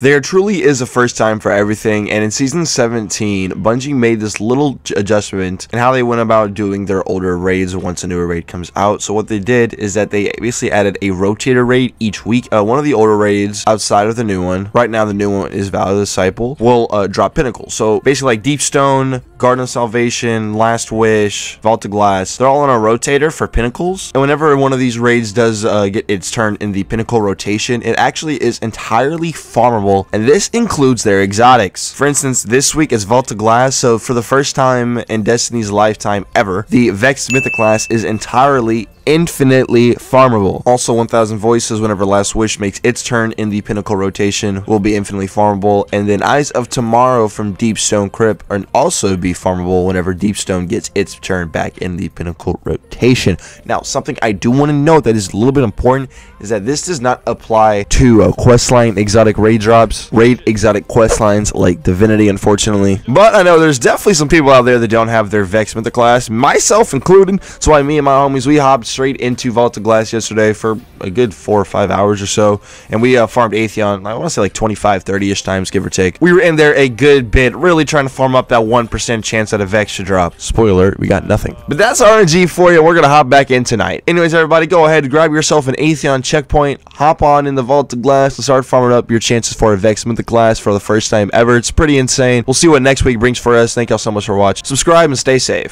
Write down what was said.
There truly is a first time for everything, and in Season 17, Bungie made this little adjustment in how they went about doing their older raids once a newer raid comes out. So what they did is that they basically added a rotator raid each week. One of the older raids outside of the new one, right now the new one is Vow of the Disciple, will drop pinnacles. So basically like Deep Stone, Garden of Salvation, Last Wish, Vault of Glass, they're all on a rotator for pinnacles. And whenever one of these raids does get its turn in the pinnacle rotation, it actually is entirely farmable. And this includes their exotics. For instance, this week is Vault of Glass, so for the first time in Destiny's lifetime ever, the Vex Mythoclast is entirely infinitely farmable. Also, 1000 Voices, whenever Last Wish makes its turn in the pinnacle rotation, will be infinitely farmable. And then Eyes of Tomorrow from Deep Stone Crypt and also be farmable whenever Deep Stone gets its turn back in the pinnacle rotation. Now, something I do want to note that is a little bit important is that this does not apply to questline exotic raid drops, raid exotic questlines like Divinity, unfortunately. But I know there's definitely some people out there that don't have their Vex Mythoclast, myself included. That's why me and my homies, we hopped straight into Vault of Glass yesterday for a good 4 or 5 hours or so, and we farmed Atheon, I want to say like 25-30ish times, give or take. We were in there a good bit, really trying to farm up that 1% chance that a Vex should drop. Spoiler, we got nothing. But that's RNG for you. We're going to hop back in tonight. Anyways, everybody, go ahead, grab yourself an Atheon checkpoint, hop on in the Vault of Glass, and start farming up your chances for a Vex Mythoclast for the first time ever. It's pretty insane. We'll see what next week brings for us. Thank y'all so much for watching. Subscribe and stay safe.